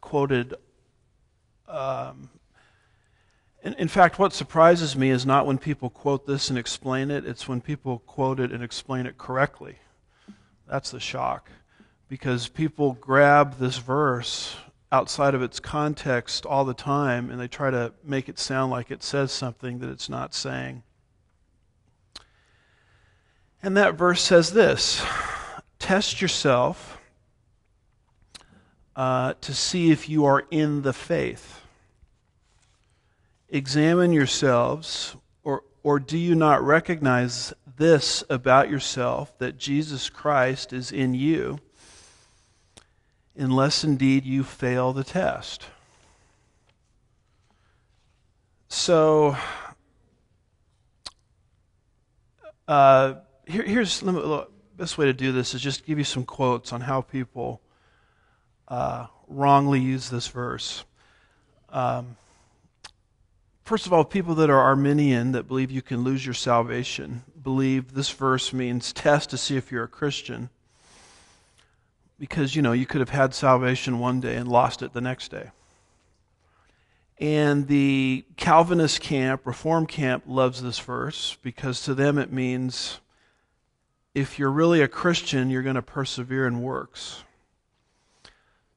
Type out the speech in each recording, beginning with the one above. quoted. In fact, what surprises me is not when people quote this and explain it, it's when people quote it and explain it correctly. That's the shock, because people grab this verse outside of its context all the time, and they try to make it sound like it says something that it's not saying. And that verse says this: test yourself to see if you are in the faith. Examine yourselves, or do you not recognize this about yourself, that Jesus Christ is in you, unless indeed you fail the test? So, here's the best way to do this, is just give you some quotes on how people wrongly use this verse. First of all, people that are Arminian, that believe you can lose your salvation, believe this verse means test to see if you're a Christian, because, you know, you could have had salvation one day and lost it the next day. And the Calvinist camp, Reform camp, loves this verse, because to them it means if you're really a Christian, you're going to persevere in works.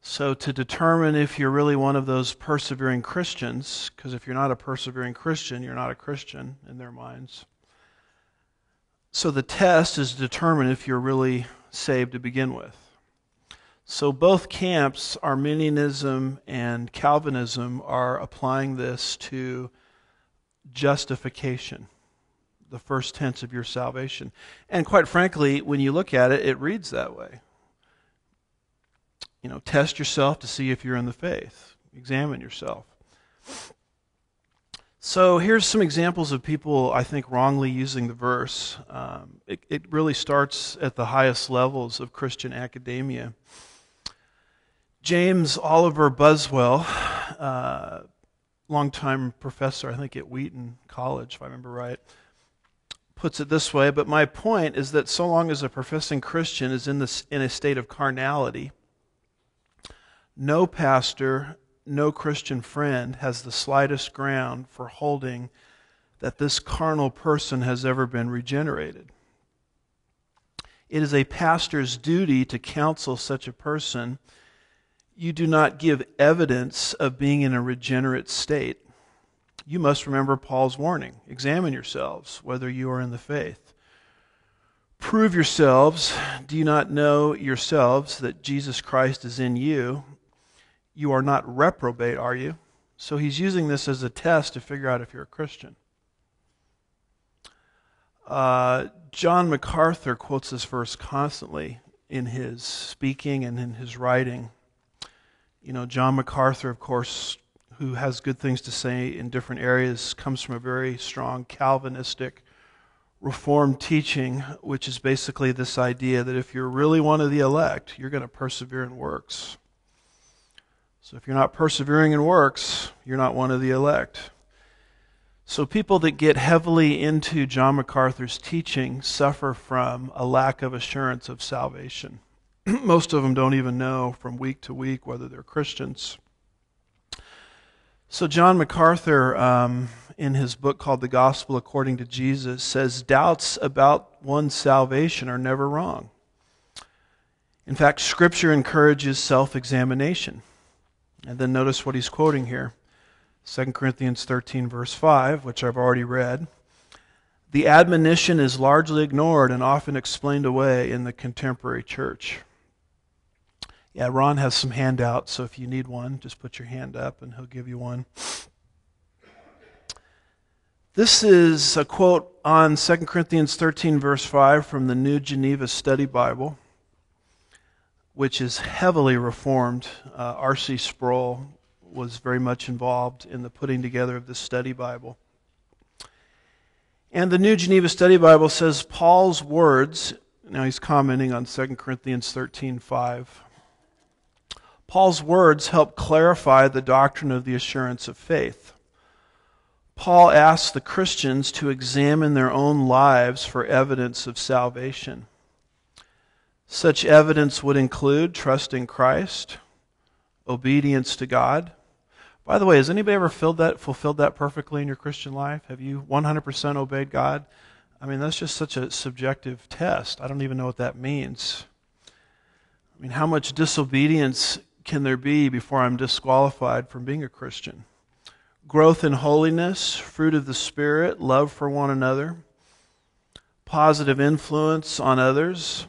So to determine if you're really one of those persevering Christians, because if you're not a persevering Christian, you're not a Christian in their minds. So the test is to determine if you're really saved to begin with. So both camps, Arminianism and Calvinism, are applying this to justification, the first tense of your salvation. And quite frankly, when you look at it, it reads that way. You know, test yourself to see if you're in the faith. Examine yourself. So here's some examples of people, I think, wrongly using the verse. It really starts at the highest levels of Christian academia. James Oliver Buswell, longtime professor, I think, at Wheaton College, if I remember right, puts it this way: but my point is that so long as a professing Christian is in a state of carnality, no pastor, no Christian friend has the slightest ground for holding that this carnal person has ever been regenerated. It is a pastor's duty to counsel such a person. You do not give evidence of being in a regenerate state. You must remember Paul's warning: examine yourselves whether you are in the faith. Prove yourselves. Do you not know yourselves that Jesus Christ is in you? You are not reprobate, are you? So he's using this as a test to figure out if you're a Christian. John MacArthur quotes this verse constantly in his speaking and in his writing. You know, John MacArthur, of course, who has good things to say in different areas, comes from a very strong Calvinistic Reformed teaching, which is basically this idea that if you're really one of the elect, you're going to persevere in works. So if you're not persevering in works, you're not one of the elect. So people that get heavily into John MacArthur's teaching suffer from a lack of assurance of salvation. Most of them don't even know from week to week whether they're Christians. So John MacArthur, in his book called The Gospel According to Jesus, says doubts about one's salvation are never wrong. In fact, Scripture encourages self-examination. And then notice what he's quoting here. 2 Corinthians 13, verse 5, which I've already read. The admonition is largely ignored and often explained away in the contemporary church. Yeah, Ron has some handouts, so if you need one, just put your hand up and he'll give you one. This is a quote on 2 Corinthians 13, verse 5 from the New Geneva Study Bible, which is heavily Reformed. R.C. Sproul was very much involved in the putting together of the study Bible. And the New Geneva Study Bible says Paul's words, now he's commenting on 2 Corinthians 13, 5, Paul's words help clarify the doctrine of the assurance of faith. Paul asks the Christians to examine their own lives for evidence of salvation. Such evidence would include trust in Christ, obedience to God. By the way, has anybody ever fulfilled that perfectly in your Christian life? Have you 100% obeyed God? I mean, that's just such a subjective test. I don't even know what that means. I mean, how much disobedience can there be before I'm disqualified from being a Christian? Growth in holiness, fruit of the Spirit, love for one another, positive influence on others,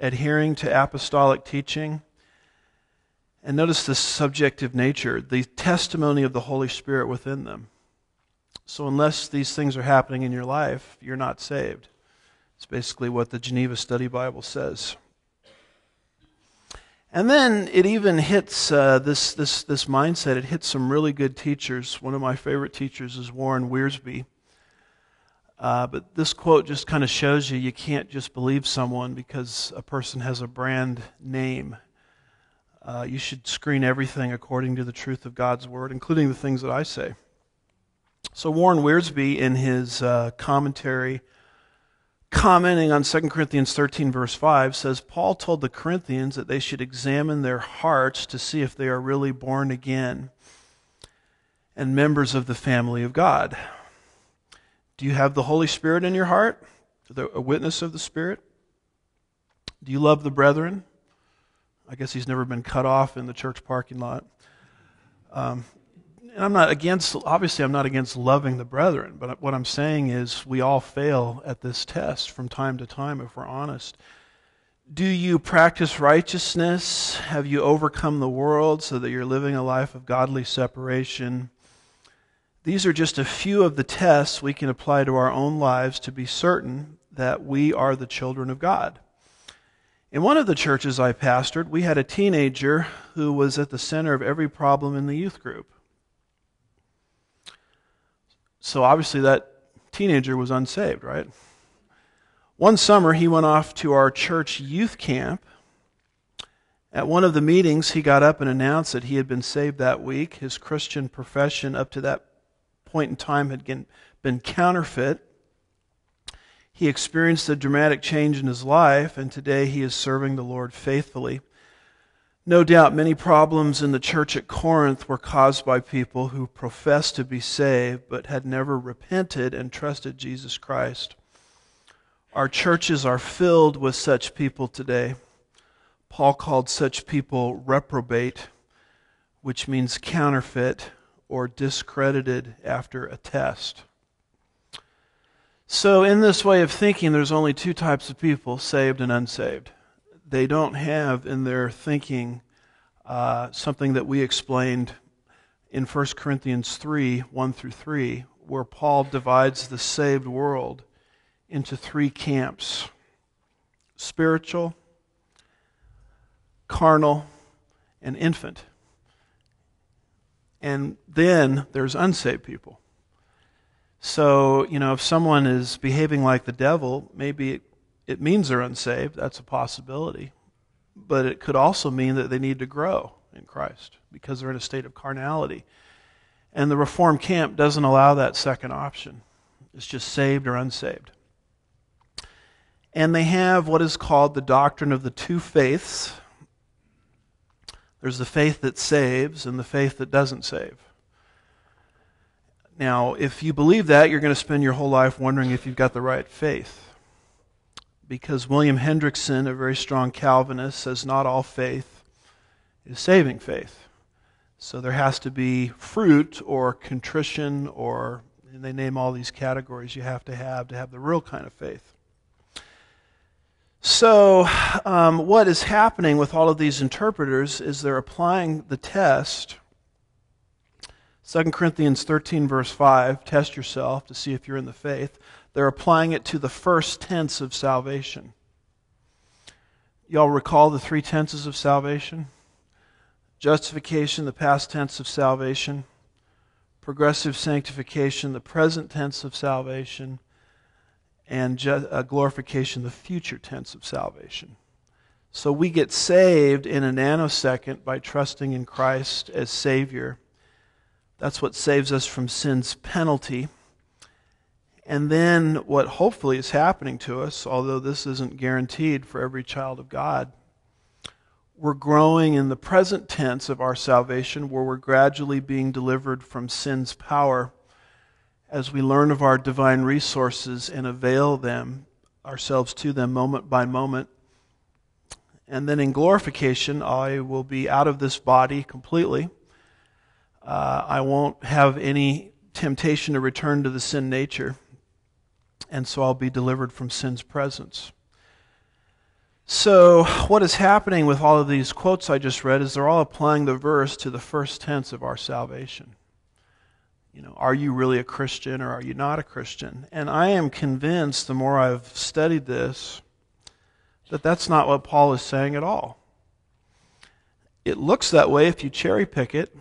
adhering to apostolic teaching. And notice the subjective nature, the testimony of the Holy Spirit within them. So unless these things are happening in your life, you're not saved. It's basically what the Geneva Study Bible says. And then it even hits this mindset. It hits some really good teachers. One of my favorite teachers is Warren Wiersbe. But this quote just kind of shows you can't just believe someone because a person has a brand name. You should screen everything according to the truth of God's Word, including the things that I say. So Warren Wiersbe, in his commentary, commenting on 2 Corinthians 13, verse 5, says, Paul told the Corinthians that they should examine their hearts to see if they are really born again and members of the family of God. Do you have the Holy Spirit in your heart? A witness of the Spirit? Do you love the brethren? I guess he's never been cut off in the church parking lot. And I'm not against loving the brethren, but what I'm saying is we all fail at this test from time to time if we're honest. Do you practice righteousness? Have you overcome the world so that you're living a life of godly separation? These are just a few of the tests we can apply to our own lives to be certain that we are the children of God. In one of the churches I pastored, we had a teenager who was at the center of every problem in the youth group. So obviously that teenager was unsaved, right? One summer he went off to our church youth camp. At one of the meetings he got up and announced that he had been saved that week. His Christian profession up to that point in time had been counterfeit. He experienced a dramatic change in his life, and today he is serving the Lord faithfully. No doubt many problems in the church at Corinth were caused by people who professed to be saved but had never repented and trusted Jesus Christ. Our churches are filled with such people today. Paul called such people reprobate, which means counterfeit or discredited after a test. So in this way of thinking, there's only two types of people, saved and unsaved. They don't have in their thinking something that we explained in 1 Corinthians 3, 1 through 3, where Paul divides the saved world into three camps: spiritual, carnal, and infant. And then there's unsaved people. So, if someone is behaving like the devil, maybe it means they're unsaved. That's a possibility. But it could also mean that they need to grow in Christ because they're in a state of carnality. And the Reformed camp doesn't allow that second option. It's just saved or unsaved. And they have what is called the doctrine of the two faiths. There's the faith that saves and the faith that doesn't save. Now, if you believe that, you're going to spend your whole life wondering if you've got the right faith. Because William Hendrickson, a very strong Calvinist, says not all faith is saving faith. So there has to be fruit or contrition or, and they name all these categories you have to have the real kind of faith. So what is happening with all of these interpreters is they're applying the test. 2 Corinthians 13, verse 5, test yourself to see if you're in the faith. They're applying it to the first tense of salvation. Y'all recall the three tenses of salvation? Justification, the past tense of salvation. Progressive sanctification, the present tense of salvation. And glorification, the future tense of salvation. So we get saved in a nanosecond by trusting in Christ as Savior. That's what saves us from sin's penalty. And then what hopefully is happening to us, although this isn't guaranteed for every child of God, we're growing in the present tense of our salvation, where we're gradually being delivered from sin's power as we learn of our divine resources and avail them, ourselves to them moment by moment. And then in glorification, I will be out of this body completely. I won't have any temptation to return to the sin nature, and so I'll be delivered from sin's presence. So what is happening with all of these quotes I just read is they're all applying the verse to the first tense of our salvation. You know, are you really a Christian or are you not a Christian? And I am convinced, the more I've studied this, that that's not what Paul is saying at all. It looks that way if you cherry pick it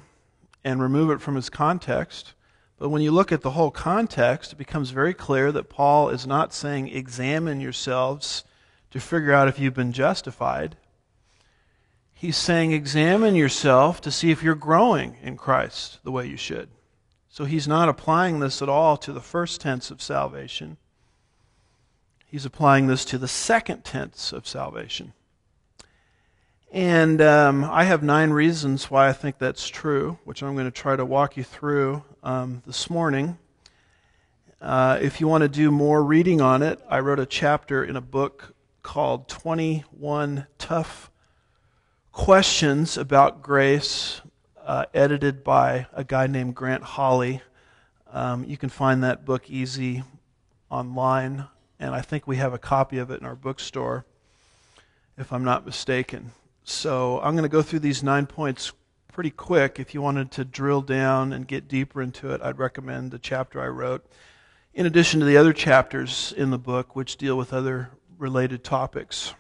and remove it from its context. But when you look at the whole context, it becomes very clear that Paul is not saying examine yourselves to figure out if you've been justified. He's saying examine yourself to see if you're growing in Christ the way you should. So he's not applying this at all to the first tense of salvation. He's applying this to the second tense of salvation. And I have 9 reasons why I think that's true, which I'm going to try to walk you through this morning. If you want to do more reading on it, I wrote a chapter in a book called 21 Tough Questions About Grace, edited by a guy named Grant Holly. You can find that book easy online, and I think we have a copy of it in our bookstore, if I'm not mistaken. So I'm going to go through these 9 points pretty quick. If you wanted to drill down and get deeper into it, I'd recommend the chapter I wrote, in addition to the other chapters in the book which deal with other related topics.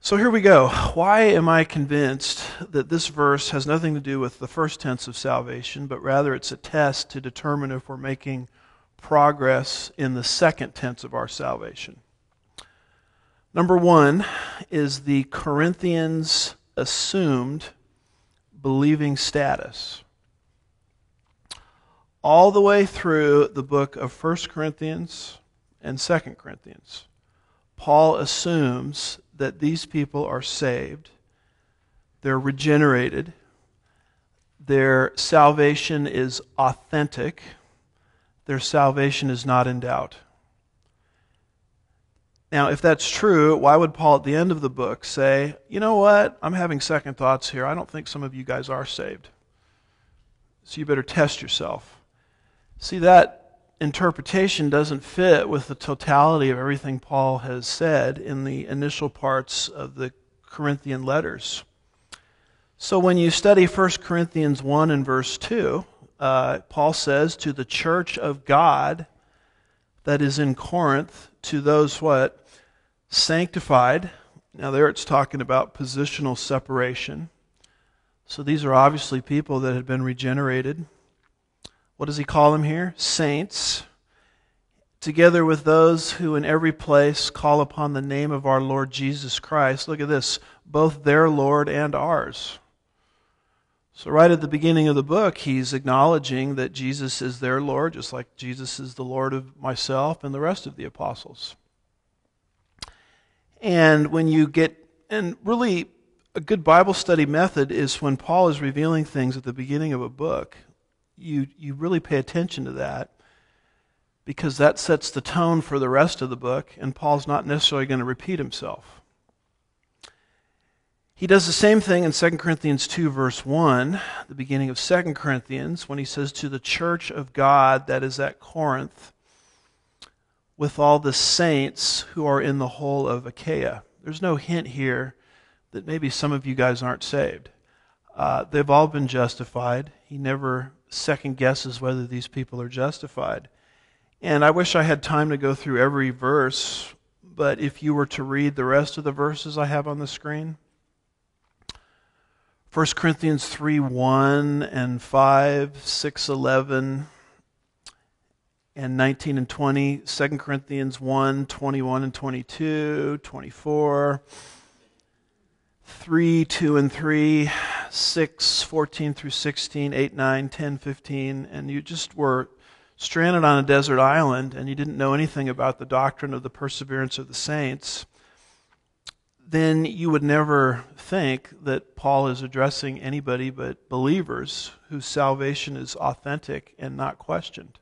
So here we go. Why am I convinced that this verse has nothing to do with the first tense of salvation, but rather it's a test to determine if we're making progress in the second tense of our salvation? Number 1 is the Corinthians' assumed believing status. All the way through the book of 1 Corinthians and 2 Corinthians, Paul assumes that these people are saved, they're regenerated, their salvation is authentic, their salvation is not in doubt. Now, if that's true, why would Paul at the end of the book say, you know what, I'm having second thoughts here. I don't think some of you guys are saved, so you better test yourself. See, that interpretation doesn't fit with the totality of everything Paul has said in the initial parts of the Corinthian letters. So when you study 1 Corinthians 1 and verse 2, Paul says, to the church of God that is in Corinth, to those what? Sanctified. Now there it's talking about positional separation. So these are obviously people that had been regenerated. What does he call them here? Saints. Together with those who in every place call upon the name of our Lord Jesus Christ. Look at this. Both their Lord and ours. So right at the beginning of the book, he's acknowledging that Jesus is their Lord, just like Jesus is the Lord of myself and the rest of the apostles. And when you get, and really a good Bible study method is when Paul is revealing things at the beginning of a book, you really pay attention to that, because that sets the tone for the rest of the book, and Paul's not necessarily going to repeat himself. He does the same thing in 2 Corinthians 2, verse 1, the beginning of 2 Corinthians, when he says, to the church of God that is at Corinth, with all the saints who are in the whole of Achaia. There's no hint here that maybe some of you guys aren't saved. They've all been justified. He never second guesses whether these people are justified. And I wish I had time to go through every verse, but if you were to read the rest of the verses I have on the screen, 1 Corinthians 3:1 and 5, 6:11 and 19 and 20, 2 Corinthians 1:21 and 22, 24, 3:2 and 3, 6:14 through 16, 8:9, 10:15, and you just were stranded on a desert island and you didn't know anything about the doctrine of the perseverance of the saints. then you would never think that Paul is addressing anybody but believers whose salvation is authentic and not questioned.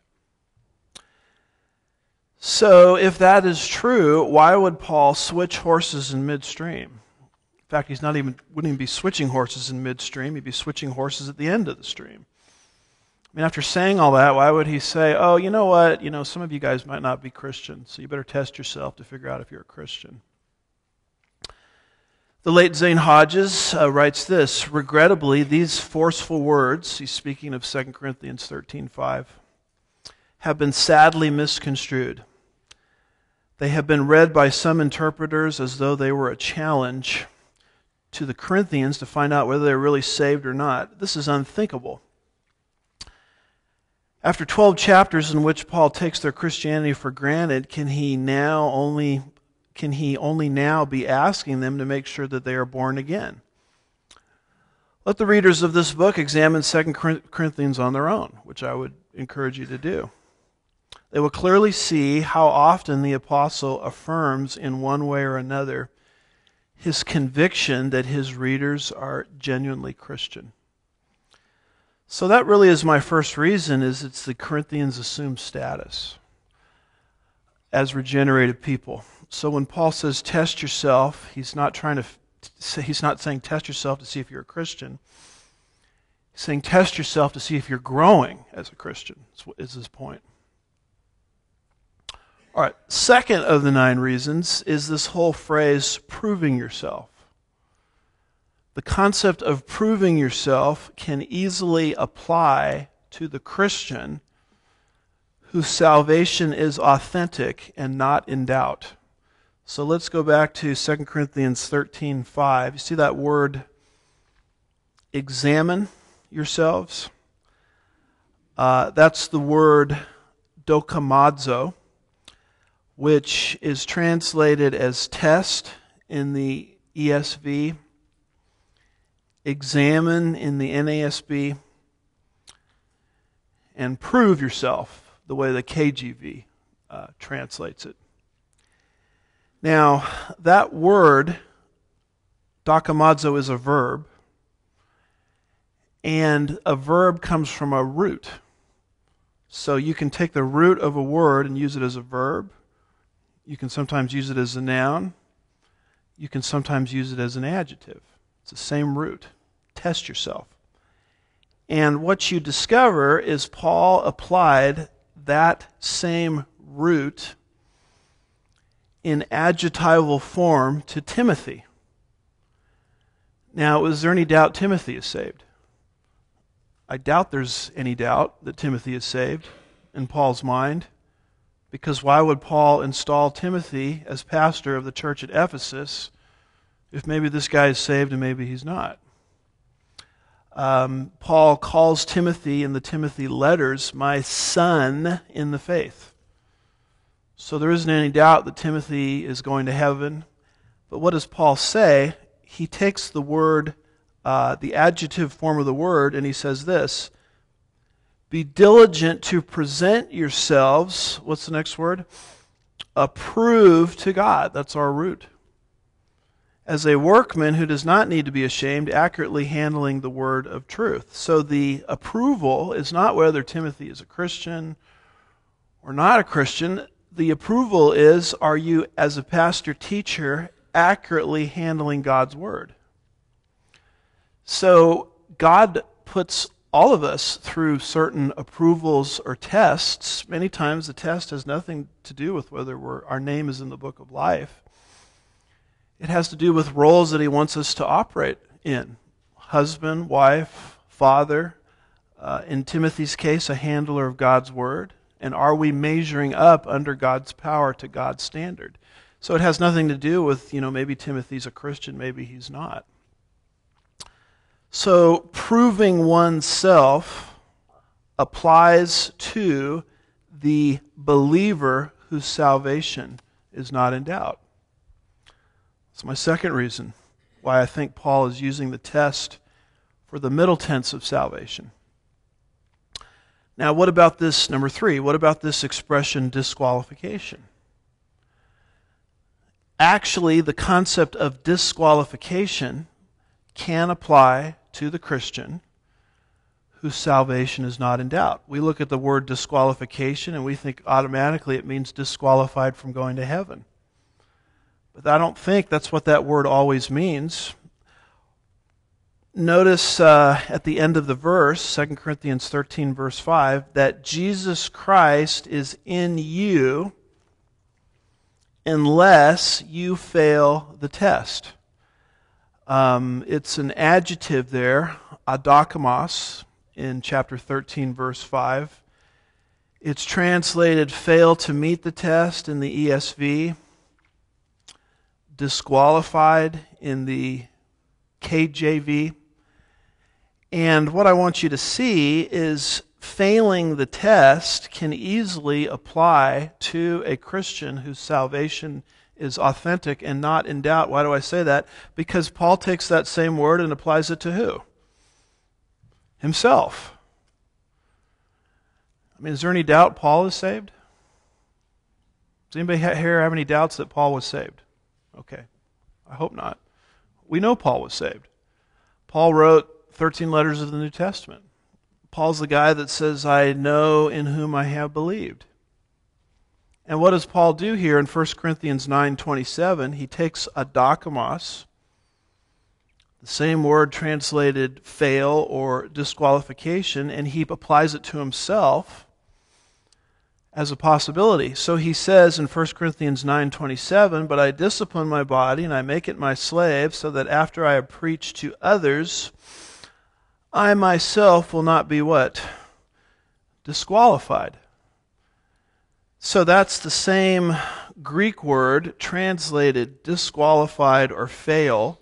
So if that is true, why would Paul switch horses in midstream? In fact, he's not even wouldn't even be switching horses in midstream. He'd be switching horses at the end of the stream. I mean, after saying all that, why would he say, oh, you know what, you know, some of you guys might not be Christian, so you better test yourself to figure out if you're a Christian. The late Zane Hodges writes this, regrettably, these forceful words, he's speaking of 2 Corinthians 13:5, have been sadly misconstrued. They have been read by some interpreters as though they were a challenge to the Corinthians to find out whether they're really saved or not. This is unthinkable. After 12 chapters in which Paul takes their Christianity for granted, can he only now be asking them to make sure that they are born again? Let the readers of this book examine 2 Corinthians on their own, which I would encourage you to do. They will clearly see how often the apostle affirms in one way or another his conviction that his readers are genuinely Christian. So that really is my first reason, is it's the Corinthians' assumed status as regenerated people. So when Paul says test yourself, he's not saying test yourself to see if you're a Christian. He's saying test yourself to see if you're growing as a Christian, is his point. All right, second of the 9 reasons is this whole phrase, proving yourself. The concept of proving yourself can easily apply to the Christian whose salvation is authentic and not in doubt. So let's go back to 2 Corinthians 13:5. You see that word, examine yourselves? That's the word dokamazo, which is translated as test in the ESV, examine in the NASB, and prove yourself, the way the KJV translates it. Now, that word, dokamazo, is a verb, and a verb comes from a root. So you can take the root of a word and use it as a verb. You can sometimes use it as a noun. You can sometimes use it as an adjective. It's the same root. Test yourself. And what you discover is Paul applied that same root in adjectival form to Timothy. Now, is there any doubt Timothy is saved? I doubt there's any doubt that Timothy is saved in Paul's mind, because why would Paul install Timothy as pastor of the church at Ephesus if maybe this guy is saved and maybe he's not? Paul calls Timothy in the Timothy letters, my son in the faith. So there isn't any doubt that Timothy is going to heaven. But what does Paul say? He takes the word, the adjective form of the word, and he says this, be diligent to present yourselves, what's the next word? Approved to God. That's our root. As a workman who does not need to be ashamed, accurately handling the word of truth. So the approval is not whether Timothy is a Christian or not a Christian. The approval is, are you, as a pastor teacher, accurately handling God's word? So God puts all of us through certain approvals or tests. Many times the test has nothing to do with whether our name is in the book of life. It has to do with roles that he wants us to operate in. Husband, wife, father. In Timothy's case, a handler of God's word. And are we measuring up under God's power to God's standard? So it has nothing to do with, you know, maybe Timothy's a Christian, maybe he's not. So proving oneself applies to the believer whose salvation is not in doubt. That's my second reason why I think Paul is using the test for the middle tense of salvation. Now, what about this, number 3, what about this expression disqualification? Actually, the concept of disqualification can apply to the Christian whose salvation is not in doubt. We look at the word disqualification and we think automatically it means disqualified from going to heaven. But I don't think that's what that word always means. Notice at the end of the verse, 2 Corinthians 13, verse 5, that Jesus Christ is in you unless you fail the test. It's an adjective there, adokimos, in chapter 13, verse 5. It's translated fail to meet the test in the ESV, disqualified in the KJV. And what I want you to see is failing the test can easily apply to a Christian whose salvation is authentic and not in doubt. Why do I say that? Because Paul takes that same word and applies it to who? Himself. I mean, is there any doubt Paul is saved? Does anybody here have any doubts that Paul was saved? Okay, I hope not. We know Paul was saved. Paul wrote 13 letters of the New Testament. Paul's the guy that says, I know in whom I have believed. And what does Paul do here in 1 Corinthians 9:27? He takes adokimos, the same word translated fail or disqualification, and he applies it to himself as a possibility. So he says in 1 Corinthians 9:27, but I discipline my body and I make it my slave so that after I have preached to others, I myself will not be what? Disqualified. So that's the same Greek word translated disqualified or fail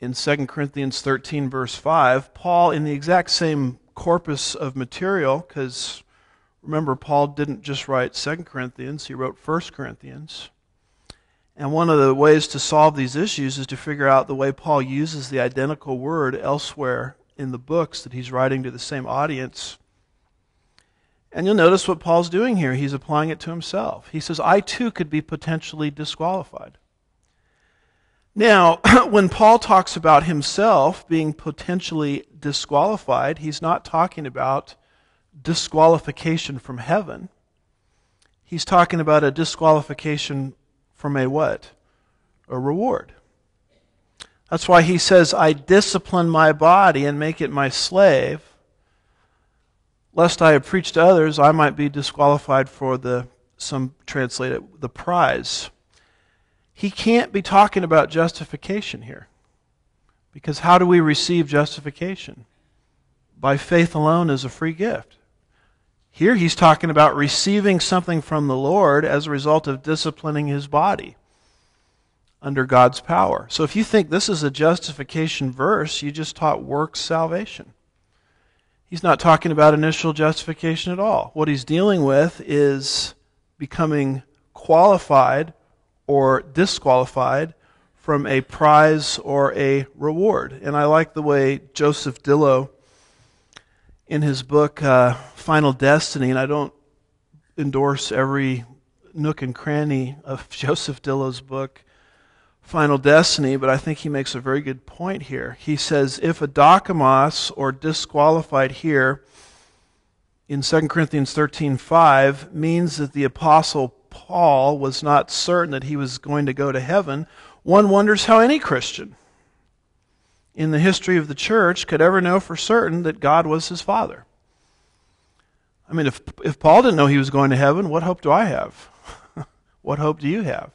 in 2 Corinthians 13 verse 5. Paul, in the exact same corpus of material, because remember, Paul didn't just write 2 Corinthians, he wrote 1 Corinthians. And one of the ways to solve these issues is to figure out the way Paul uses the identical word elsewhere in the books that he's writing to the same audience. And you'll notice what Paul's doing here. He's applying it to himself. He says, I too could be potentially disqualified. Now, when Paul talks about himself being potentially disqualified, he's not talking about disqualification from heaven. He's talking about a disqualification from a what? A reward. That's why he says, I discipline my body and make it my slave, lest I have preached to others, I might be disqualified for the, some translate it, the prize. He can't be talking about justification here. Because how do we receive justification? By faith alone is a free gift. Here he's talking about receiving something from the Lord as a result of disciplining his body under God's power. So if you think this is a justification verse, you just taught works salvation. He's not talking about initial justification at all. What he's dealing with is becoming qualified or disqualified from a prize or a reward. And I like the way Joseph Dillow in his book, Final Destiny, and I don't endorse every nook and cranny of Joseph Dillow's book, Final Destiny, but I think he makes a very good point here. He says, if adokimos, or disqualified here, in 2 Corinthians 13:5, means that the Apostle Paul was not certain that he was going to go to heaven, one wonders how any Christian in the history of the church could ever know for certain that God was his Father. I mean, if Paul didn't know he was going to heaven, what hope do I have? What hope do you have?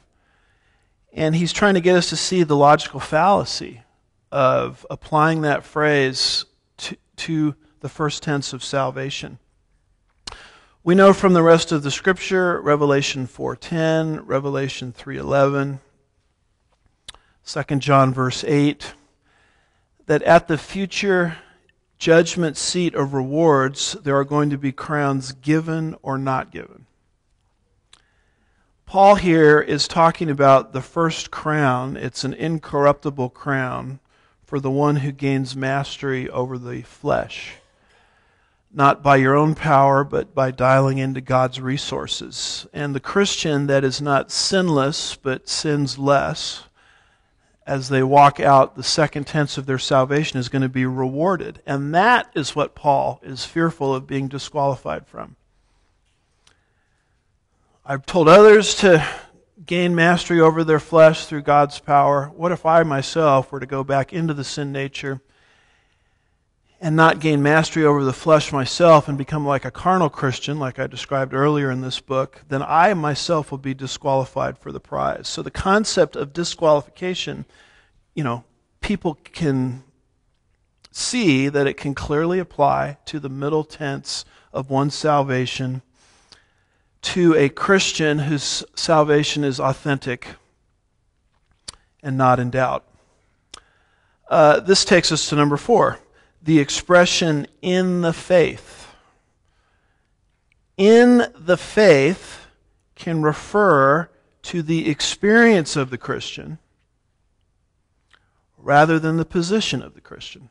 And he's trying to get us to see the logical fallacy of applying that phrase to the first tense of salvation. We know from the rest of the Scripture, Revelation 4:10, Revelation 3:11, 2 John verse 8, that at the future judgment seat of rewards, there are going to be crowns given or not given. Paul here is talking about the first crown. It's an incorruptible crown for the one who gains mastery over the flesh. not by your own power, but by dialing into God's resources. And the Christian that is not sinless, but sins less, as they walk out the second tense of their salvation, is going to be rewarded. And that is what Paul is fearful of being disqualified from. I've told others to gain mastery over their flesh through God's power. What if I myself were to go back into the sin nature and not gain mastery over the flesh myself and become like a carnal Christian, like I described earlier in this book? Then I myself will be disqualified for the prize. So the concept of disqualification, people can see that it can clearly apply to the middle tense of one's salvation to a Christian whose salvation is authentic and not in doubt. This takes us to number 4. The expression in the faith. In the faith can refer to the experience of the Christian rather than the position of the Christian.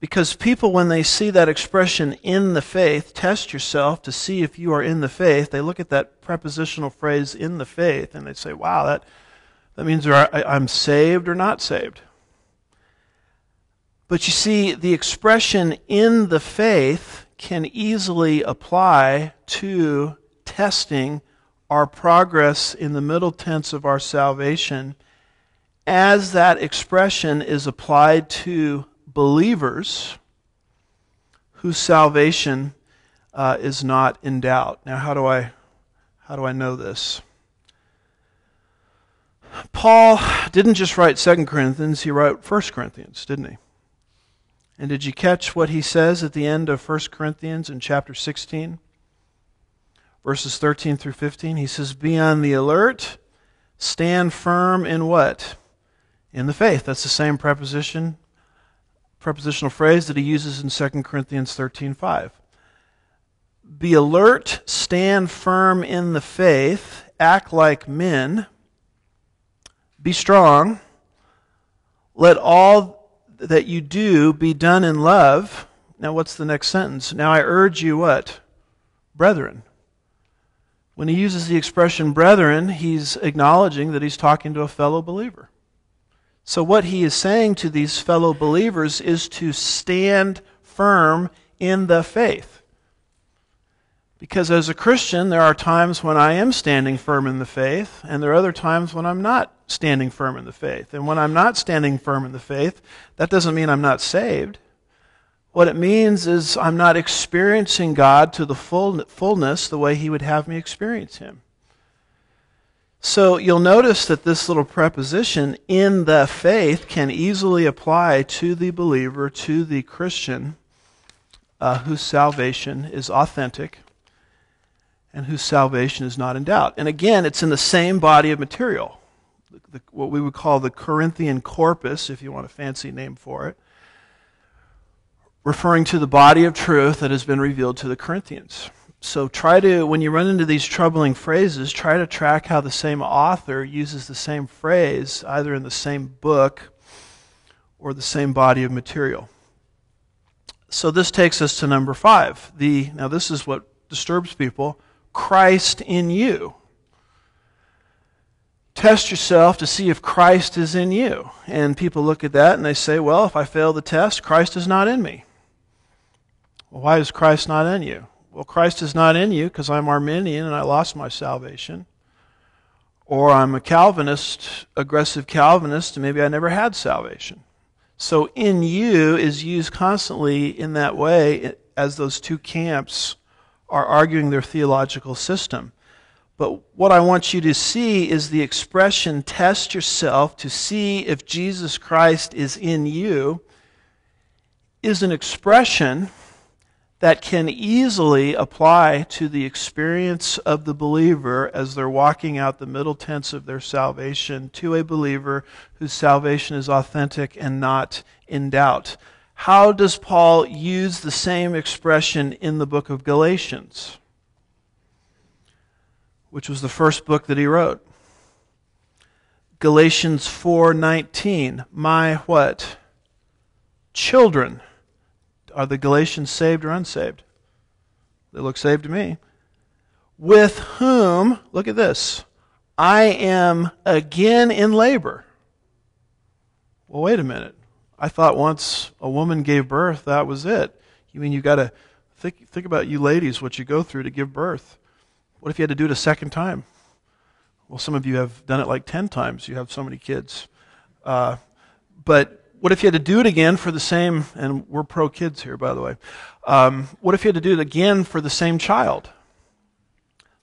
Because people, when they see that expression in the faith, test yourself to see if you are in the faith, they look at that prepositional phrase in the faith and they say, wow, that means I'm saved or not saved. But you see, the expression in the faith can easily apply to testing our progress in the middle tense of our salvation as that expression is applied to believers whose salvation is not in doubt. Now, how do I know this? Paul didn't just write 2 Corinthians, he wrote 1 Corinthians, didn't he? And did you catch what he says at the end of 1 Corinthians in chapter 16, verses 13 through 15? He says, be on the alert, stand firm in what? In the faith. That's the same prepositional phrase that he uses in 2 Corinthians 13:5. Be alert, stand firm in the faith, act like men, be strong, let all that you do be done in love. Now what's the next sentence? Now I urge you what? Brethren. When he uses the expression brethren, he's acknowledging that he's talking to a fellow believer. So what he is saying to these fellow believers is to stand firm in the faith. Because as a Christian, there are times when I am standing firm in the faith, and there are other times when I'm not standing firm in the faith. And when I'm not standing firm in the faith, that doesn't mean I'm not saved. What it means is I'm not experiencing God to the fullness the way He would have me experience Him. So you'll notice that this little preposition, in the faith, can easily apply to the believer, to the Christian, whose salvation is authentic and whose salvation is not in doubt. And again, it's in the same body of material. What we would call the Corinthian corpus, if you want a fancy name for it, referring to the body of truth that has been revealed to the Corinthians. So when you run into these troubling phrases, try to track how the same author uses the same phrase, either in the same book or the same body of material. So this takes us to number 5. Now this is what disturbs people, Christ in you. Test yourself to see if Christ is in you. And people look at that and they say, well, if I fail the test, Christ is not in me. Well, why is Christ not in you? Well, Christ is not in you because I'm Arminian and I lost my salvation. Or I'm a Calvinist, aggressive Calvinist, and maybe I never had salvation. So in you is used constantly in that way as those two camps are arguing their theological system. But what I want you to see is the expression, test yourself to see if Jesus Christ is in you, is an expression that can easily apply to the experience of the believer as they're walking out the middle tense of their salvation to a believer whose salvation is authentic and not in doubt. How does Paul use the same expression in the book of Galatians, which was the first book that he wrote? Galatians 4:19, my what? Children. Are the Galatians saved or unsaved? They look saved to me. With whom, look at this, I am again in labor. Well, wait a minute. I thought once a woman gave birth, that was it. You mean you got to think about you ladies, what you go through to give birth. What if you had to do it a second time? Well, some of you have done it like 10 times. You have so many kids. But what if you had to do it again for the same, and we're pro-kids here, by the way. What if you had to do it again for the same child?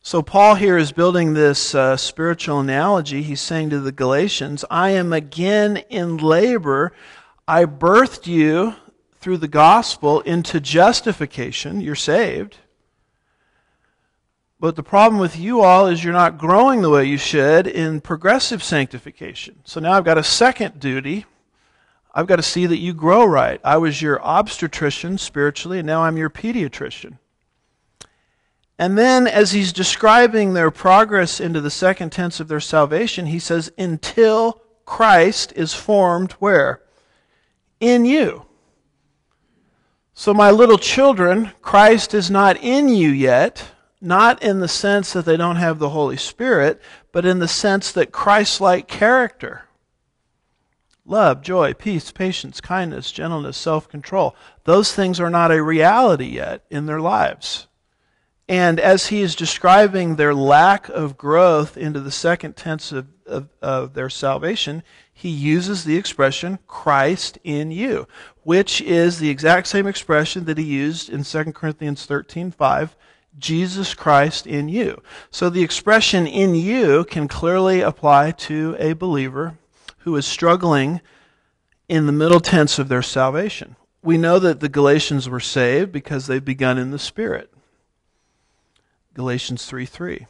So Paul here is building this spiritual analogy. He's saying to the Galatians, I am again in labor. I birthed you through the gospel into justification. You're saved. But the problem with you all is you're not growing the way you should in progressive sanctification. So now I've got a second duty. I've got to see that you grow right. I was your obstetrician spiritually, and now I'm your pediatrician. And then as he's describing their progress into the second tense of their salvation, he says, until Christ is formed where? In you. So my little children, Christ is not in you yet. Not in the sense that they don't have the Holy Spirit, but in the sense that Christ-like character, love, joy, peace, patience, kindness, gentleness, self-control, those things are not a reality yet in their lives. And as he is describing their lack of growth into the second tense of their salvation, he uses the expression Christ in you, which is the exact same expression that he used in 2 Corinthians 13:5, Jesus Christ in you. So the expression in you can clearly apply to a believer who is struggling in the middle tense of their salvation. We know that the Galatians were saved because they've begun in the Spirit. Galatians 3:3.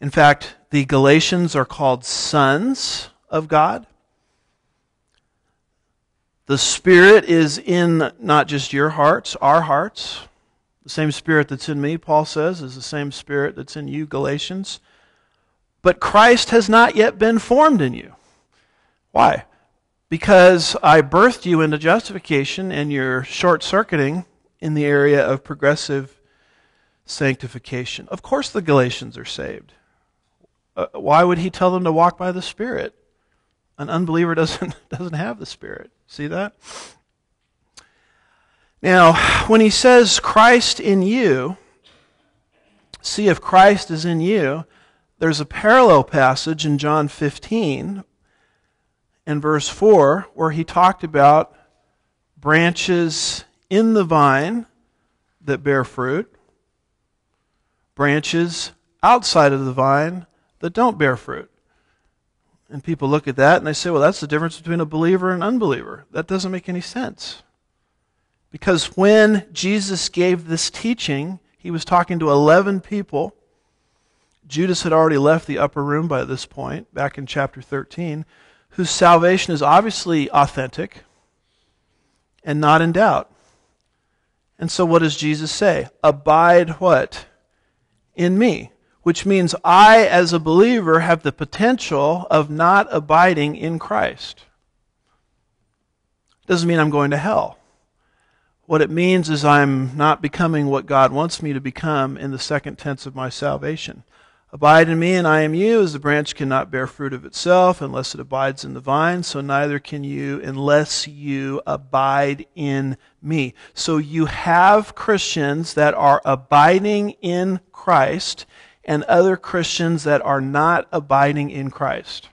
In fact, the Galatians are called sons of God. The Spirit is in not just your hearts, our hearts. The same Spirit that's in me, Paul says, is the same Spirit that's in you, Galatians. But Christ has not yet been formed in you. Why? Because I birthed you into justification and you're short-circuiting in the area of progressive sanctification. Of course the Galatians are saved. Why would he tell them to walk by the Spirit? An unbeliever doesn't have the Spirit. See that? Now, when he says Christ in you, see if Christ is in you, there's a parallel passage in John 15 and verse 4 where he talked about branches in the vine that bear fruit, branches outside of the vine that don't bear fruit. And people look at that and they say, well, that's the difference between a believer and an unbeliever. That doesn't make any sense. Because when Jesus gave this teaching, he was talking to 11 people. Judas had already left the upper room by this point, back in chapter 13, whose salvation is obviously authentic and not in doubt. And so what does Jesus say? Abide what? In me. Which means I, as a believer, have the potential of not abiding in Christ. Doesn't mean I'm going to hell. What it means is I'm not becoming what God wants me to become in the second tense of my salvation. Abide in me and I in you, as the branch cannot bear fruit of itself unless it abides in the vine, so neither can you unless you abide in me. So you have Christians that are abiding in Christ and other Christians that are not abiding in Christ,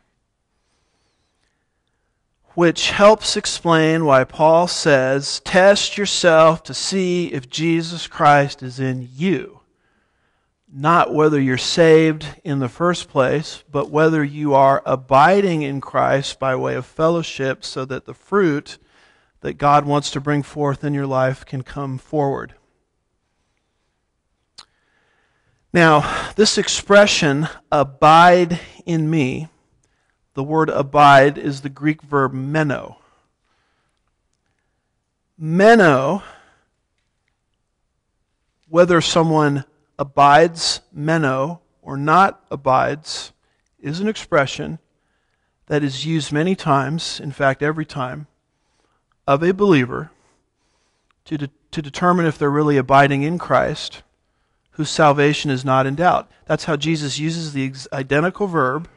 which helps explain why Paul says, test yourself to see if Jesus Christ is in you. Not whether you're saved in the first place, but whether you are abiding in Christ by way of fellowship so that the fruit that God wants to bring forth in your life can come forward. Now, this expression, abide in me, the word abide is the Greek verb meno. Meno, whether someone abides meno or not abides, is an expression that is used many times, in fact every time, of a believer to determine if they're really abiding in Christ, whose salvation is not in doubt. That's how Jesus uses the identical verb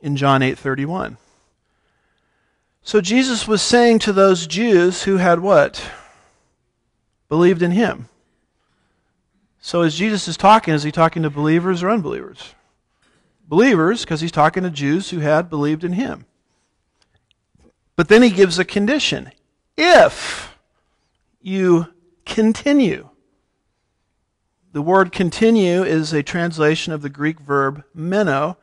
in John 8:31. So Jesus was saying to those Jews who had what? Believed in him. So as Jesus is he talking to believers or unbelievers? Believers, because he's talking to Jews who had believed in him. But then he gives a condition. If you continue. The word continue is a translation of the Greek verb meno,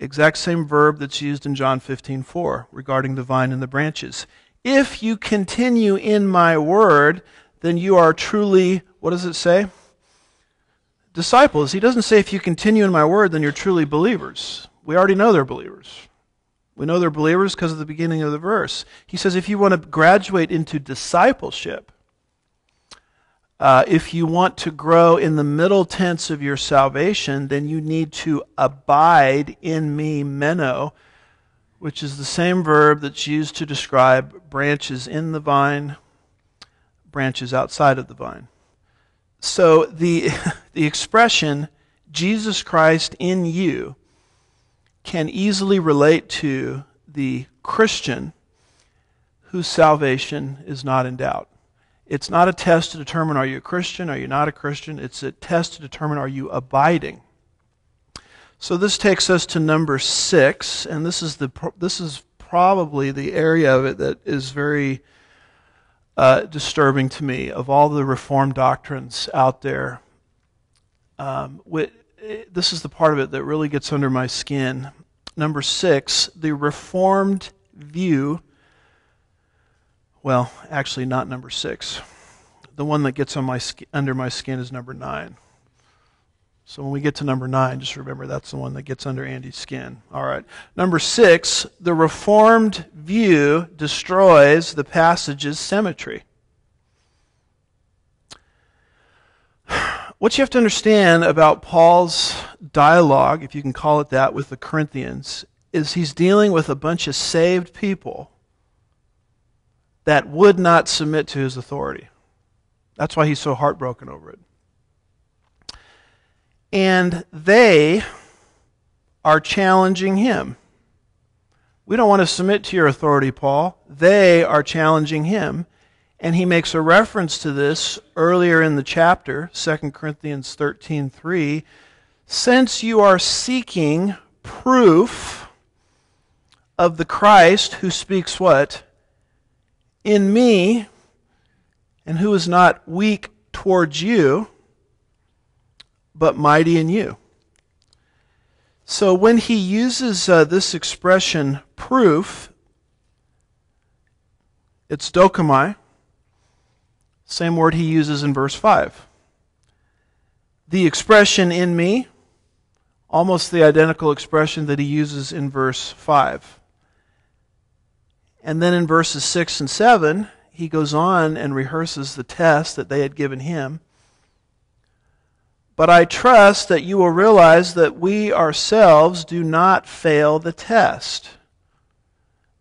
exact same verb that's used in John 15:4 regarding the vine and the branches. If you continue in my word, then you are truly, what does it say? Disciples. He doesn't say if you continue in my word, then you're truly believers. We already know they're believers. We know they're believers because of the beginning of the verse. He says if you want to graduate into discipleship, if you want to grow in the middle tense of your salvation, then you need to abide in me, meno, which is the same verb that's used to describe branches in the vine, branches outside of the vine. So the expression, Jesus Christ in you, can easily relate to the Christian whose salvation is not in doubt. It's not a test to determine are you a Christian, are you not a Christian. It's a test to determine are you abiding. So this takes us to number 6, and this is probably the area of it that is very disturbing to me of all the Reformed doctrines out there. This is the part of it that really gets under my skin. Number 6, the Reformed view. Well, actually not number 6. The one that gets on under my skin is number 9. So when we get to number 9, just remember that's the one that gets under Andy's skin. All right. Number 6, the Reformed view destroys the passage's symmetry. What you have to understand about Paul's dialogue, if you can call it that, with the Corinthians, is he's dealing with a bunch of saved people that would not submit to his authority. That's why he's so heartbroken over it. And they are challenging him. We don't want to submit to your authority, Paul. They are challenging him. And he makes a reference to this earlier in the chapter, 2 Corinthians 13:3. Since you are seeking proof of the Christ who speaks what? In me, and who is not weak towards you, but mighty in you. So when he uses this expression, proof, it's dokomai, same word he uses in verse 5. The expression in me, almost the identical expression that he uses in verse 5. And then in verses 6 and 7, he goes on and rehearses the test that they had given him. But I trust that you will realize that we ourselves do not fail the test.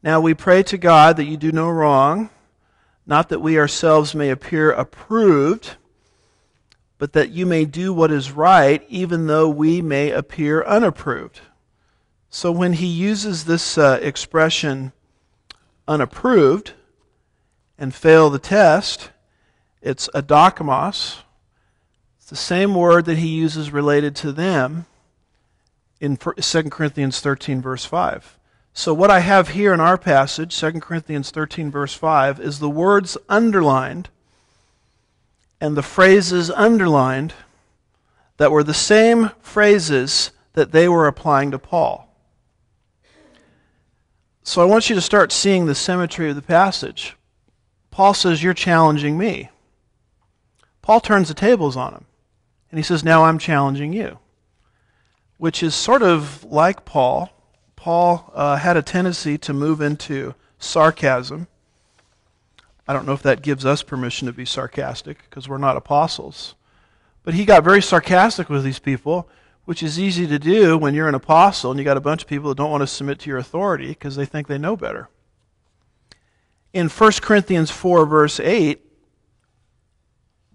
Now we pray to God that you do no wrong, not that we ourselves may appear approved, but that you may do what is right, even though we may appear unapproved. So when he uses this expression, unapproved, and fail the test, it's adokimos. It's the same word that he uses related to them in 2 Corinthians 13, verse 5. So what I have here in our passage, 2 Corinthians 13, verse 5, is the words underlined and the phrases underlined that were the same phrases that they were applying to Paul. So I want you to start seeing the symmetry of the passage. Paul says, you're challenging me. Paul turns the tables on him. And he says, now I'm challenging you. Which is sort of like Paul. Paul had a tendency to move into sarcasm. I don't know if that gives us permission to be sarcastic, because we're not apostles. But he got very sarcastic with these people, which is easy to do when you're an apostle and you got a bunch of people that don't want to submit to your authority because they think they know better. In 1 Corinthians 4, verse 8,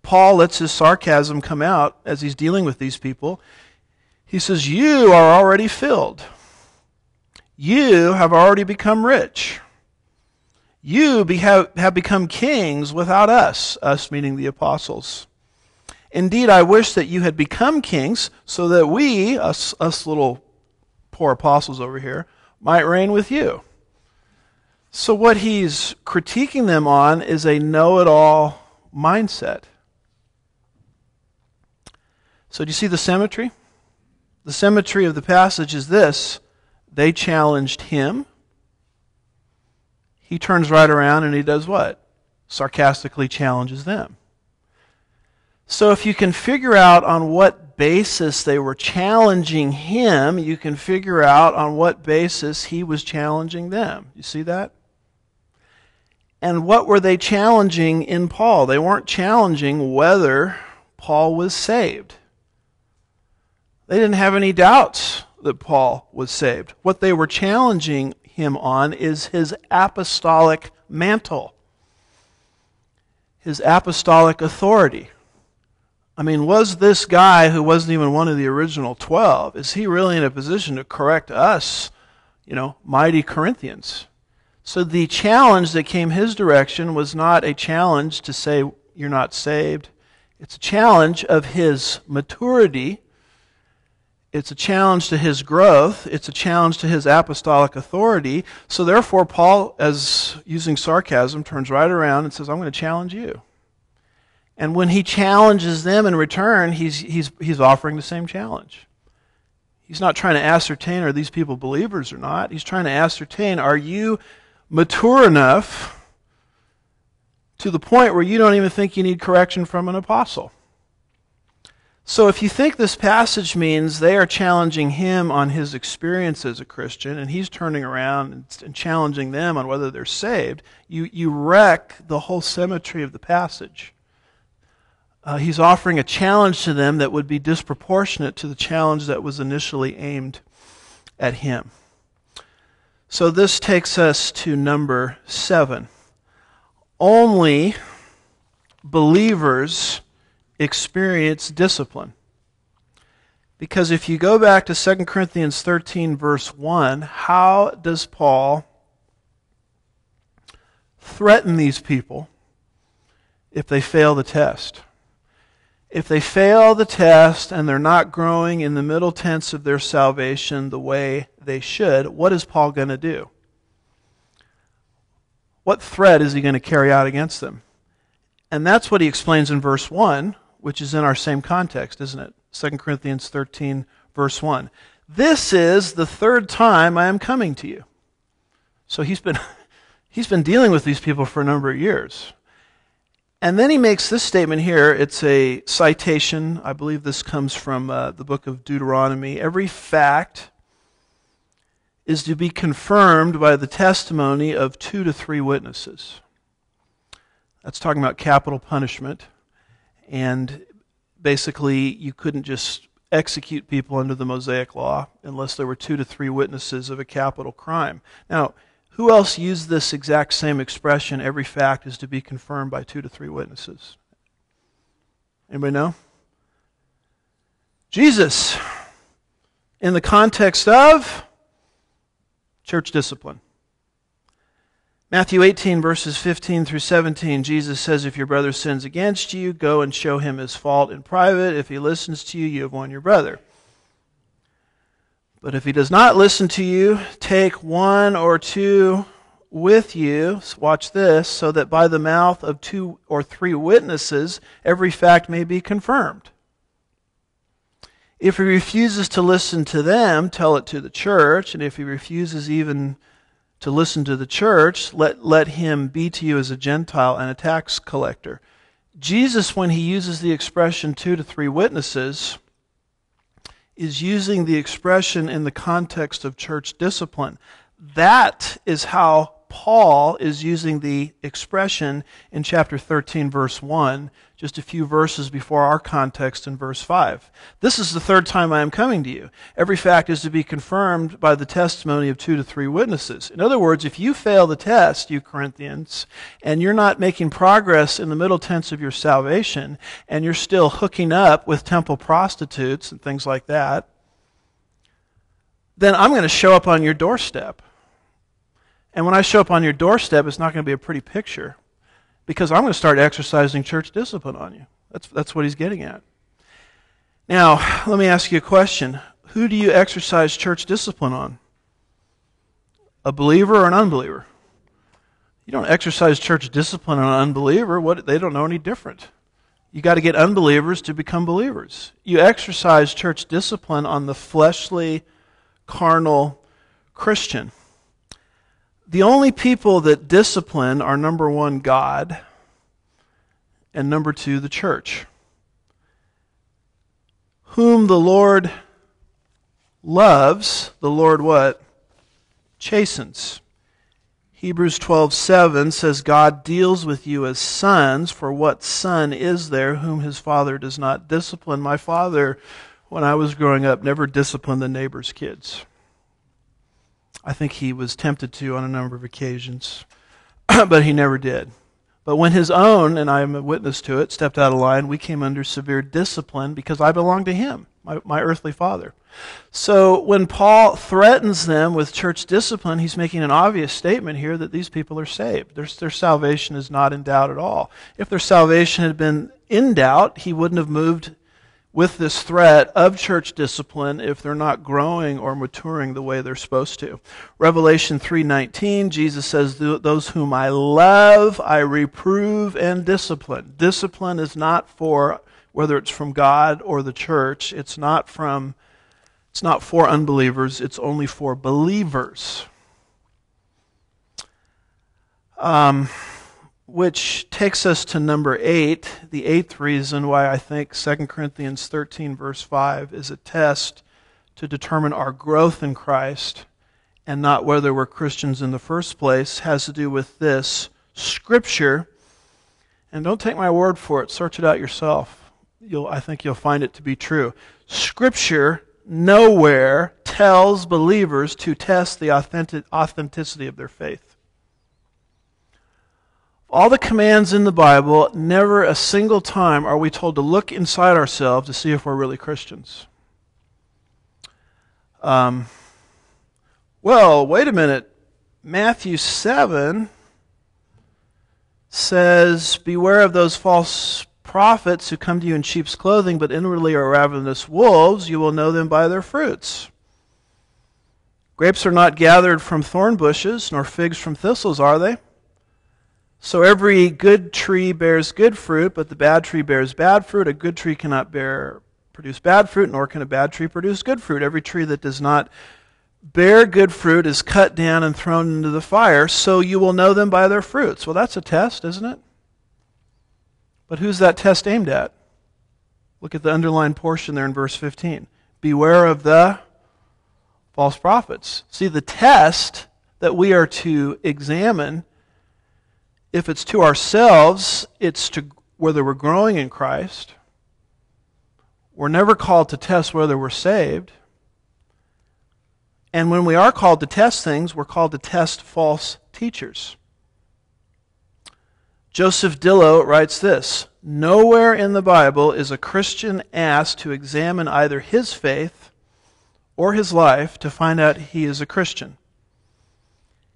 Paul lets his sarcasm come out as he's dealing with these people. He says, you are already filled. You have already become rich. You have become kings without us, us meaning the apostles. Indeed, I wish that you had become kings so that we, us little poor apostles over here, might reign with you. So what he's critiquing them on is a know-it-all mindset. So do you see the symmetry? The symmetry of the passage is this. They challenged him. He turns right around and he does what? Sarcastically challenges them. So if you can figure out on what basis they were challenging him, you can figure out on what basis he was challenging them. You see that? And what were they challenging in Paul? They weren't challenging whether Paul was saved. They didn't have any doubts that Paul was saved. What they were challenging him on is his apostolic mantle, his apostolic authority. I mean, was this guy who wasn't even one of the original 12, is he really in a position to correct us, you know, mighty Corinthians? So the challenge that came his direction was not a challenge to say you're not saved. It's a challenge of his maturity. It's a challenge to his growth. It's a challenge to his apostolic authority. So therefore, Paul, as using sarcasm, turns right around and says, I'm going to challenge you. And when he challenges them in return, he's offering the same challenge. He's not trying to ascertain, are these people believers or not? He's trying to ascertain, are you mature enough to the point where you don't even think you need correction from an apostle? So if you think this passage means they are challenging him on his experience as a Christian, and he's turning around and challenging them on whether they're saved, you wreck the whole symmetry of the passage. He's offering a challenge to them that would be disproportionate to the challenge that was initially aimed at him. So this takes us to number 7. Only believers experience discipline. Because if you go back to 2 Corinthians 13, verse 1, how does Paul threaten these people if they fail the test? If they fail the test and they're not growing in the middle tense of their salvation the way they should, what is Paul going to do? What threat is he going to carry out against them? And that's what he explains in verse 1, which is in our same context, isn't it? 2 Corinthians 13, verse 1. This is the third time I am coming to you. So he's been dealing with these people for a number of years. And then he makes this statement here. It's a citation. I believe this comes from the book of Deuteronomy. Every fact is to be confirmed by the testimony of 2 to 3 witnesses. That's talking about capital punishment. And basically, you couldn't just execute people under the Mosaic Law unless there were 2 to 3 witnesses of a capital crime. Now, who else used this exact same expression, every fact is to be confirmed by 2 to 3 witnesses? Anybody know? Jesus, in the context of church discipline. Matthew 18, verses 15 through 17, Jesus says, if your brother sins against you, go and show him his fault in private. If he listens to you, you have won your brother. But if he does not listen to you, take 1 or 2 with you, watch this, so that by the mouth of 2 or 3 witnesses, every fact may be confirmed. If he refuses to listen to them, tell it to the church, and if he refuses even to listen to the church, let him be to you as a Gentile and a tax collector. Jesus, when he uses the expression 2 to 3 witnesses, is using the expression in the context of church discipline. That is how Paul is using the expression in chapter 13, verse 1, just a few verses before our context in verse 5. This is the third time I am coming to you. Every fact is to be confirmed by the testimony of 2 to 3 witnesses. In other words, if you fail the test, you Corinthians, and you're not making progress in the middle tense of your salvation, and you're still hooking up with temple prostitutes and things like that, then I'm going to show up on your doorstep. And when I show up on your doorstep, it's not going to be a pretty picture, because I'm going to start exercising church discipline on you. That's what he's getting at. Now, let me ask you a question. Who do you exercise church discipline on? A believer or an unbeliever? You don't exercise church discipline on an unbeliever. They don't know any different. You've got to get unbelievers to become believers. You exercise church discipline on the fleshly, carnal Christian. The only people that discipline are, number one, God, and number two, the church, whom the Lord loves. The Lord what? Chastens. Hebrews 12:7 says, God deals with you as sons, for what son is there whom his father does not discipline? My father, when I was growing up, never disciplined the neighbor's kids. I think he was tempted to on a number of occasions, but he never did. But when his own, and I am a witness to it, stepped out of line, we came under severe discipline because I belonged to him, my earthly father. So when Paul threatens them with church discipline, he's making an obvious statement here that these people are saved. Their salvation is not in doubt at all. If their salvation had been in doubt, he wouldn't have moved with this threat of church discipline if they're not growing or maturing the way they're supposed to. Revelation 3:19, Jesus says, those whom I love, I reprove and discipline. Discipline is not for, whether it's from God or the church, it's not for unbelievers, it's only for believers. Which takes us to number 8, the eighth reason why I think 2 Corinthians 13, verse 5 is a test to determine our growth in Christ and not whether we're Christians in the first place, has to do with this scripture. And don't take my word for it. Search it out yourself. I think you'll find it to be true. Scripture nowhere tells believers to test the authenticity of their faith. All the commands in the Bible, never a single time are we told to look inside ourselves to see if we're really Christians. Well, wait a minute. Matthew 7 says, beware of those false prophets who come to you in sheep's clothing, but inwardly are ravenous wolves. You will know them by their fruits. Grapes are not gathered from thorn bushes, nor figs from thistles, are they? So every good tree bears good fruit, but the bad tree bears bad fruit. A good tree cannot produce bad fruit, nor can a bad tree produce good fruit. Every tree that does not bear good fruit is cut down and thrown into the fire, so you will know them by their fruits. Well, that's a test, isn't it? But who's that test aimed at? Look at the underlined portion there in verse 15. Beware of the false prophets. See, the test that we are to examine, if it's to ourselves, it's to whether we're growing in Christ. We're never called to test whether we're saved. And when we are called to test things, we're called to test false teachers. Joseph Dillow writes this, nowhere in the Bible is a Christian asked to examine either his faith or his life to find out he is a Christian.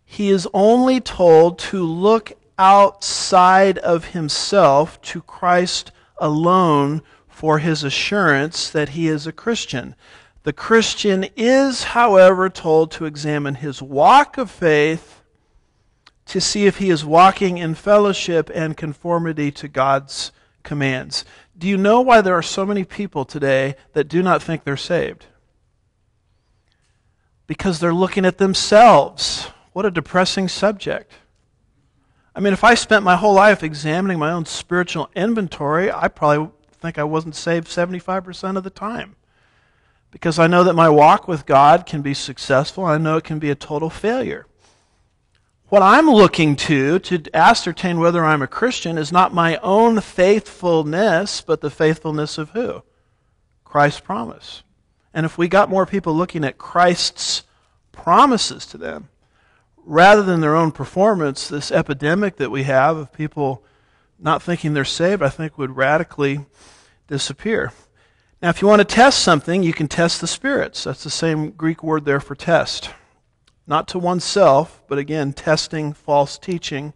He is only told to look outside of himself to Christ alone for his assurance that he is a Christian. The Christian is, however, told to examine his walk of faith to see if he is walking in fellowship and conformity to God's commands. Do you know why there are so many people today that do not think they're saved? Because they're looking at themselves. What a depressing subject. I mean, if I spent my whole life examining my own spiritual inventory, I probably think I wasn't saved 75% of the time. Because I know that my walk with God can be successful, I know it can be a total failure. What I'm looking to ascertain whether I'm a Christian is not my own faithfulness, but the faithfulness of who? Christ's promise. And if we got more people looking at Christ's promises to them, rather than their own performance, this epidemic that we have of people not thinking they're saved, I think would radically disappear. Now, if you want to test something, you can test the spirits. That's the same Greek word there for test. Not to oneself, but again, testing false teaching.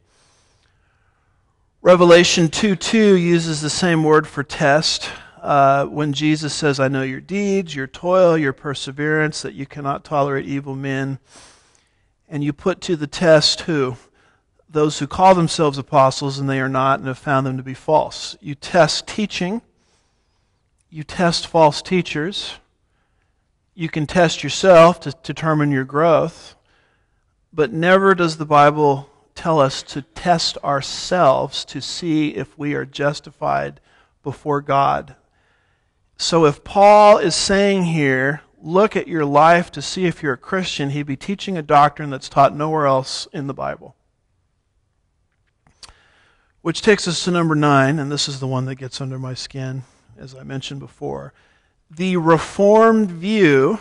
Revelation 2:2 uses the same word for test. When Jesus says, I know your deeds, your toil, your perseverance, that you cannot tolerate evil men. And you put to the test who? Those who call themselves apostles and they are not and have found them to be false. You test teaching. You test false teachers. You can test yourself to determine your growth. But never does the Bible tell us to test ourselves to see if we are justified before God. So if Paul is saying here, look at your life to see if you're a Christian, he'd be teaching a doctrine that's taught nowhere else in the Bible. Which takes us to number 9, and this is the one that gets under my skin, as I mentioned before. The Reformed view,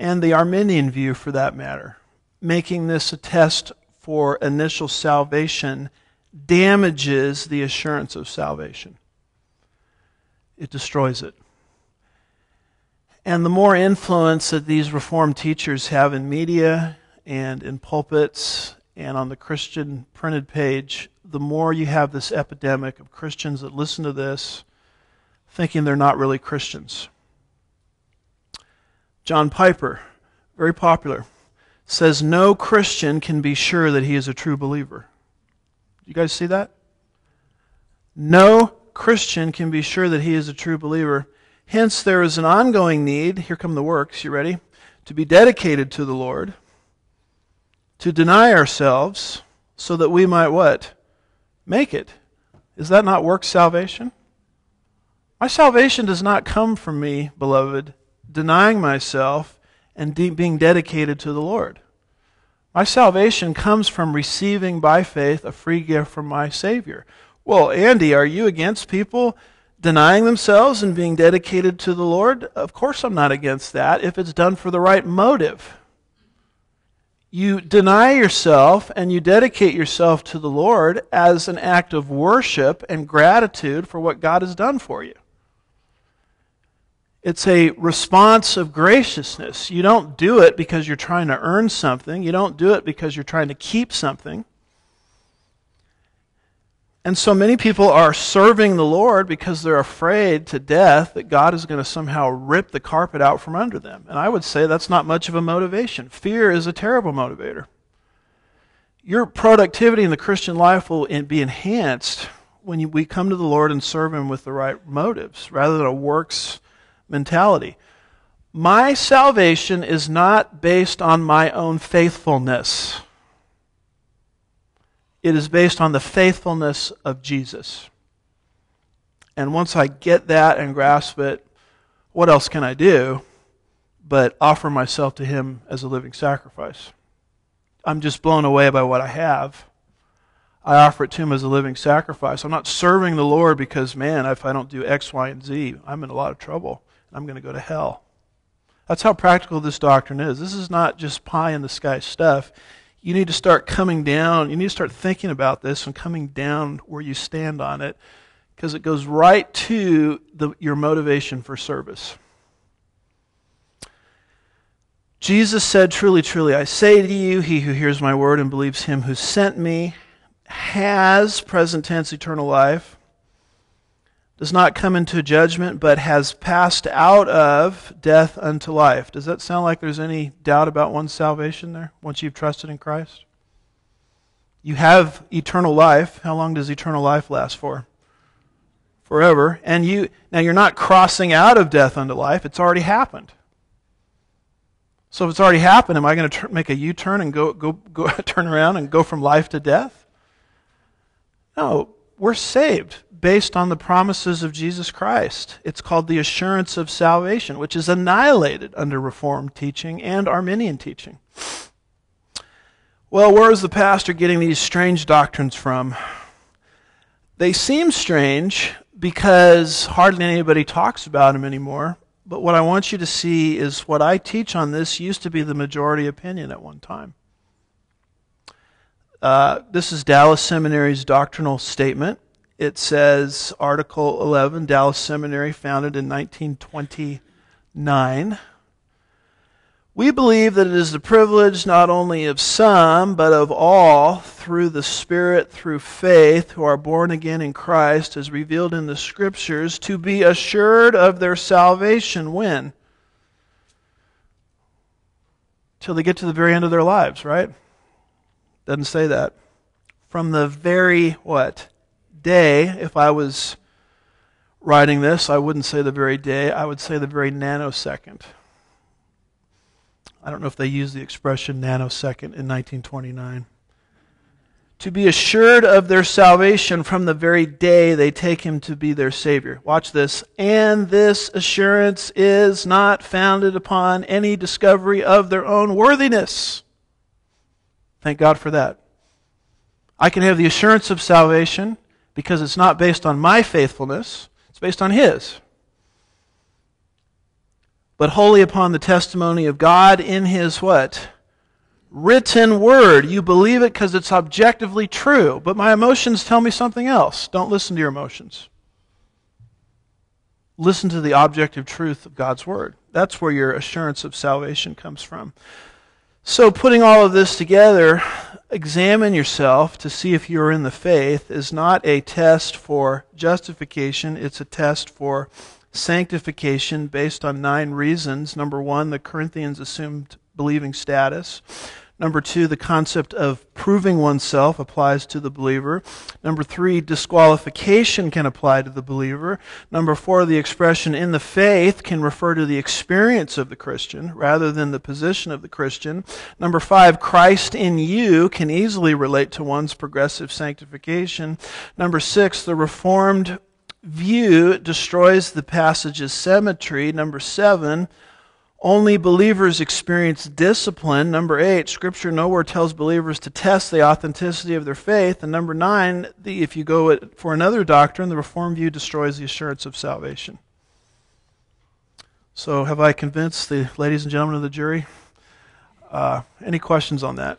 and the Arminian view for that matter, making this a test for initial salvation, damages the assurance of salvation. It destroys it. And the more influence that these Reformed teachers have in media and in pulpits and on the Christian printed page, the more you have this epidemic of Christians that listen to this thinking they're not really Christians. John Piper, very popular, says no Christian can be sure that he is a true believer. You guys see that? No Christian can be sure that he is a true believer. Hence, there is an ongoing need, here come the works, you ready? To be dedicated to the Lord, to deny ourselves, so that we might what? Make it. Is that not works salvation? My salvation does not come from me, beloved, denying myself and being dedicated to the Lord. My salvation comes from receiving by faith a free gift from my Savior. Well, Andy, are you against people denying themselves and being dedicated to the Lord? Of course I'm not against that if it's done for the right motive. You deny yourself and you dedicate yourself to the Lord as an act of worship and gratitude for what God has done for you. It's a response of graciousness. You don't do it because you're trying to earn something. You don't do it because you're trying to keep something. And so many people are serving the Lord because they're afraid to death that God is going to somehow rip the carpet out from under them. And I would say that's not much of a motivation. Fear is a terrible motivator. Your productivity in the Christian life will be enhanced when we come to the Lord and serve Him with the right motives rather than a works mentality. My salvation is not based on my own faithfulness. It is based on the faithfulness of Jesus. And once I get that and grasp it, what else can I do but offer myself to Him as a living sacrifice? I'm just blown away by what I have. I offer it to Him as a living sacrifice. I'm not serving the Lord because, man, if I don't do X, Y, and Z, I'm in a lot of trouble. I'm going to go to hell. That's how practical this doctrine is. This is not just pie-in-the-sky stuff. You need to start coming down. You need to start thinking about this and coming down where you stand on it, because it goes right to your motivation for service. Jesus said, "Truly, truly, I say to you, he who hears my word and believes him who sent me has," present tense, eternal life, "does not come into judgment, but has passed out of death unto life." Does that sound like there's any doubt about one's salvation there, once you've trusted in Christ? You have eternal life. How long does eternal life last for? Forever. And you're not crossing out of death unto life. It's already happened. So if it's already happened, am I going to make a U-turn and go turn around and go from life to death? No, we're saved based on the promises of Jesus Christ. It's called the assurance of salvation, which is annihilated under Reformed teaching and Arminian teaching. Well, where is the pastor getting these strange doctrines from? They seem strange because hardly anybody talks about them anymore. But what I want you to see is what I teach on this used to be the majority opinion at one time. This is Dallas Seminary's doctrinal statement. It says, Article 11, Dallas Seminary, founded in 1929. We believe that it is the privilege not only of some, but of all, through the Spirit, through faith, who are born again in Christ, as revealed in the Scriptures, to be assured of their salvation when? Till they get to the very end of their lives, right? Doesn't say that. From the very, what? Day, if I was writing this, I wouldn't say the very day, I would say the very nanosecond. I don't know if they used the expression nanosecond in 1929. To be assured of their salvation from the very day they take him to be their Savior. Watch this. And this assurance is not founded upon any discovery of their own worthiness. Thank God for that. I can have the assurance of salvation because it's not based on my faithfulness. It's based on His. But wholly upon the testimony of God in His what? Written Word. You believe it because it's objectively true. But my emotions tell me something else. Don't listen to your emotions. Listen to the objective truth of God's Word. That's where your assurance of salvation comes from. So putting all of this together, examine yourself to see if you're in the faith is not a test for justification. It's a test for sanctification based on 9 reasons. Number 1, the Corinthians assumed believing status. Number 2, the concept of proving oneself applies to the believer. Number 3, disqualification can apply to the believer. Number 4, the expression in the faith can refer to the experience of the Christian rather than the position of the Christian. Number 5, Christ in you can easily relate to one's progressive sanctification. Number 6, the Reformed view destroys the passage's symmetry. Number 7, only believers experience discipline. Number 8, Scripture nowhere tells believers to test the authenticity of their faith. And number 9, if you go for another doctrine, the Reformed view destroys the assurance of salvation. So have I convinced the ladies and gentlemen of the jury? Any questions on that?